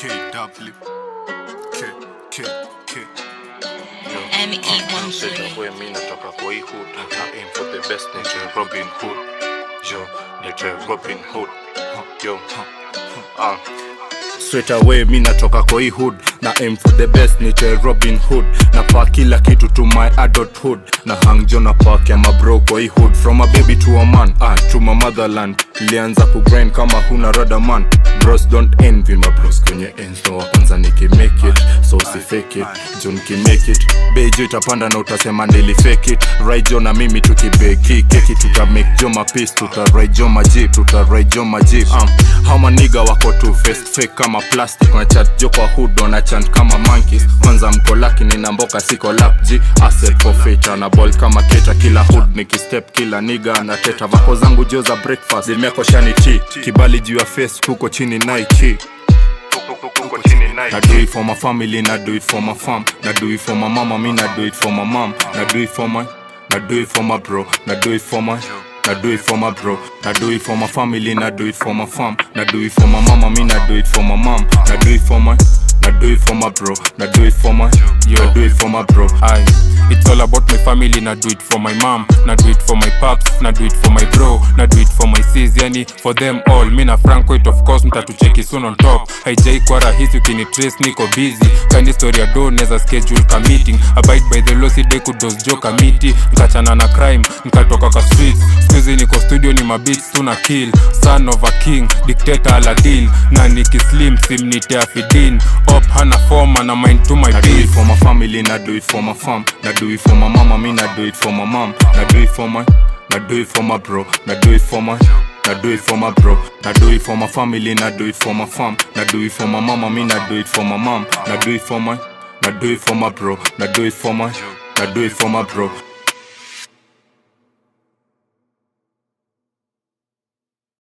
Nitajua mimi natoka kwa hii hood na aim for the best nature Robin Hood. Yo, nature Robin Hood. Yo, straight away mimi natoka kwa hii hood na aim for the best nature Robin Hood. Na pa kila kitu to my adulthood. Na hang jona pa kia mabro kwa hii hood. From a baby to a man, to my motherland. Lianza kugrind kama huna rada man. Bros don't envy my bros kwenye ends. No wakanza niki make it. So si fake it, John ki make it. Bejo itapanda na utasema nili fake it. Ride jo na mimi tukibeki keki. Tuta make jo ma peace, tuta ride jo ma jeep. Tuta ride jo ma jeep. How ma nigga wako two faced fake kama plastic. Wana chat jo kwa hood, wana chant kama monkeys. Kwanza mko lucky nina mboka siko lapji. Asset for fate, ana ball kama keta. Kila hood niki step, kila nigga anateta. Vako zangu jo za breakfast, zilmeko shani tea. Kibali juu ya face, kuko chini Nike. I do it for my family, I do it for my fam. I do it for my mama, me I do it for my mom. I do it for my, I do it for my bro. I do it for my, I do it for my bro. I do it for my family, I do it for my fam. I do it for my mama, me I do it for my mom. I do it for my, I do it for my bro. I do it for my, I do it for my bro. Aye. It's all about my family, I do it for my mom. I do it for my paps, I do it for my bro. I do it for my sis, yani for them all. Mina Frank White of course, mtatu cheki soon on top. Haijai kwa rahisi, ukini trace, niko busy. Kandi story ado, neza schedule ka meeting. Abide by the law, si day kudos joka miti. Mkachana na crime, mkatoka ka streets. Squeezy niko studio ni mabits, tuna kill. Son of a king, dictator Aladdin. Na niki slim, simnitea fidin. Op hana forma, na mind to my beef. I do it for my family, I do it for my fam. I do it for my mama, me I do it for my mom. I do it for my, I do it for my bro. I do it for my, I do it for my bro. I do it for my family, I do it for my fam. I do it for my mama, me I do it for my mom. I do it for my, I do it for my bro. I do it for my, I do it for my bro.